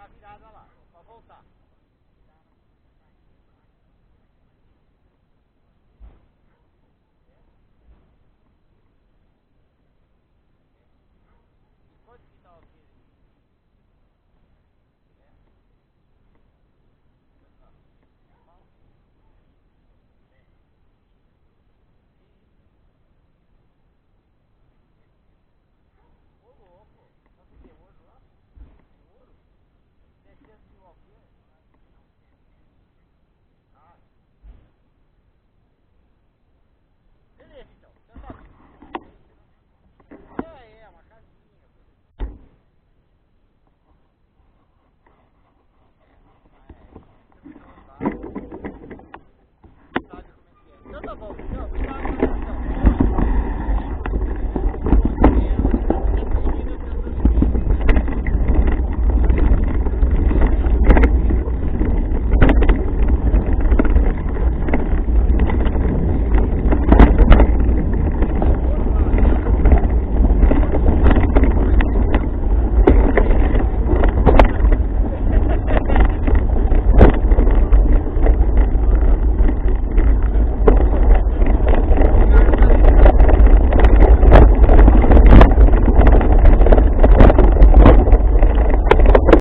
Navidad a la famosa.